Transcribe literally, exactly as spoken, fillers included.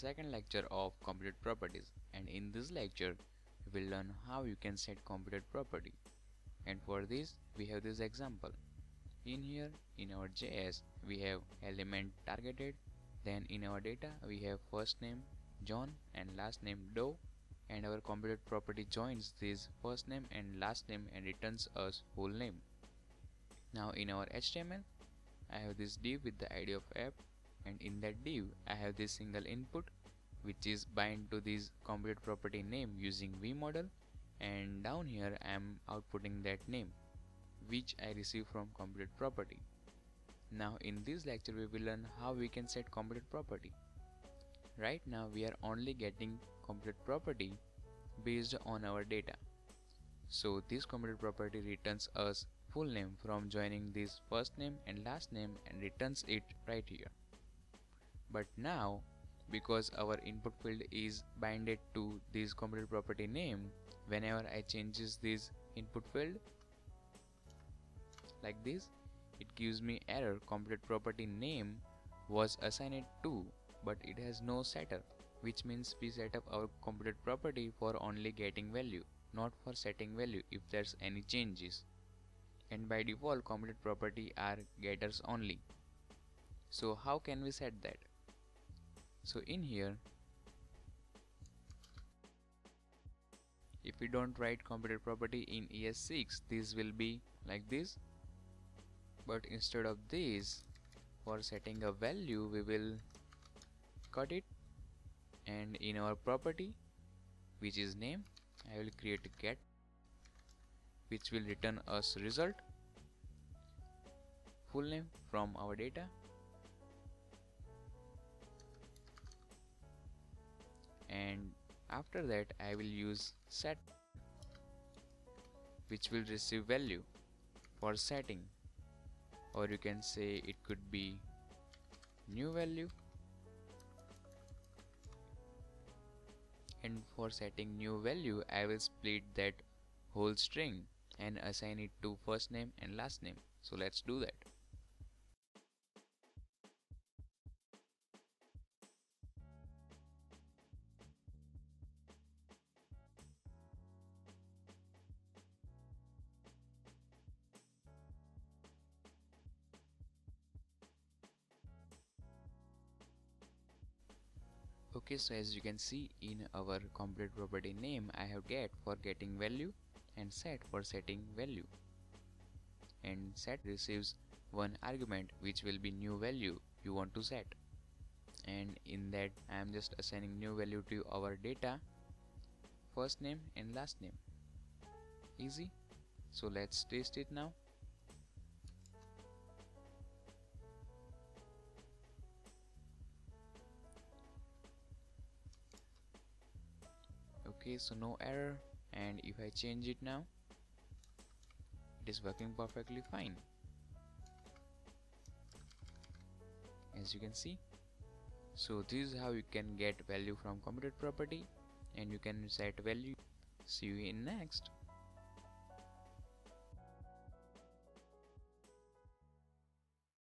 the second lecture of computed properties, and in this lecture we will learn how you can set computed property. And for this we have this example. In here in our J S we have element targeted, then in our data we have first name John and last name Doe, and our computed property joins this first name and last name and returns us full name. Now in our H T M L I have this div with the I D of app, and in that div I have this single input which is bind to this computed property name using v-model, and down here I am outputting that name which I receive from computed property. Now in this lecture we will learn how we can set computed property. Right now we are only getting computed property based on our data. So this computed property returns us full name from joining this first name and last name and returns it right here. But now because our input field is binded to this computed property name, whenever I changes this input field like this, it gives me error computed property name was assigned to but it has no setter, which means we set up our computed property for only getting value, not for setting value if there's any changes. And by default computed property are getters only. So how can we set that? So in here if we don't write computed property in E S six, this will be like this, but instead of this, for setting a value we will cut it, and in our property which is name I will create a get which will return us result full name from our data, and after that I will use set which will receive value for setting, or you can say it could be new value, and for setting new value I will split that whole string and assign it to first name and last name. So let's do that. Okay, so as you can see in our computed property name I have get for getting value and set for setting value, and set receives one argument which will be new value you want to set, and in that I am just assigning new value to our data first name and last name. Easy. So let's test it now. Okay, so no error, and if I change it now it is working perfectly fine, as you can see. So this is how you can get value from computed property and you can set value. See you in next.